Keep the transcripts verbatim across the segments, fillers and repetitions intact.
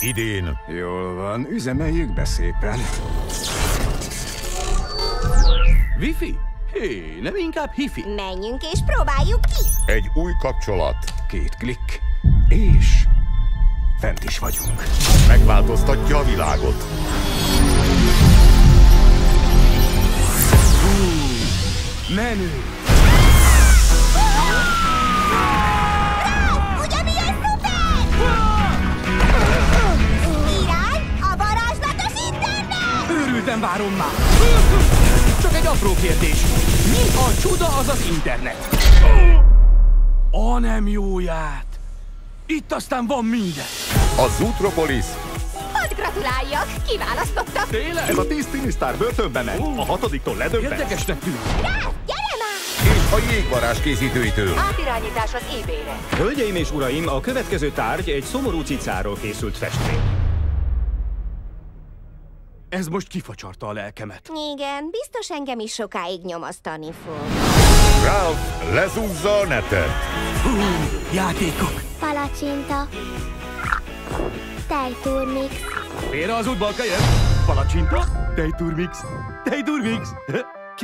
Idén. Jól van, üzemeljük be szépen. Wifi? Hé, nem inkább hifi? Menjünk és próbáljuk ki! Egy új kapcsolat. Két klikk, és fent is vagyunk. Megváltoztatja a világot. Hú, menő! Ralph, ugyanilyen szuper! Irány a varázslatos internet! Őrülten várom már! Csak egy apró kérdés. Mi a csuda az az internet? A nem jóját! Itt aztán van minden! A Zootropolis! Hadd gratuláljak! Kiválasztottak! Tényleg? Ez a tíz tinisztár börtönbe ment! Uh, a hatodiktól ledöbbent! Érdekesnek tűnt! Rá, gyere már! És a jégvarázs készítőitől! Átirányítás az ebay-re! Hölgyeim és uraim, a következő tárgy egy szomorú cicáról készült festmény. Ez most kifacsarta a lelkemet. Igen, biztos engem is sokáig nyomasztani fog. Ralph lezúzza a netet. Hú, játékok! Palacsinta. Tejturmix. Félre az útba, kölyök! Palacsinta, tejturmix, tejturmix.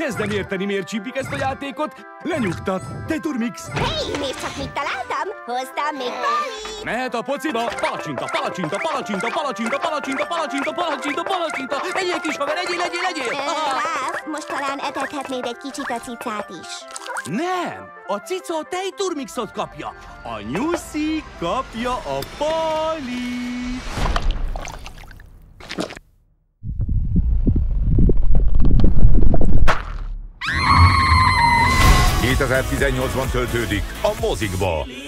Kezdem érteni, miért csípik ezt a játékot. Lenyugtat, tejturmix. Hé, hey, még csak mit találtam? Hoztam még palit. Mehet a pociba. Palacsinta, palacsinta, palacsinta, palacsinta, palacsinta, palacsinta, palacsinta, palacsinta. Egyél, kishaver, egyél, egyél, egyél. Ralph, most talán etethetnéd egy kicsit a cicát is. Nem, a cica a tejturmixot kapja. A nyuszi kapja a palit. kétezer-tizennyolcban töltődik a mozikba.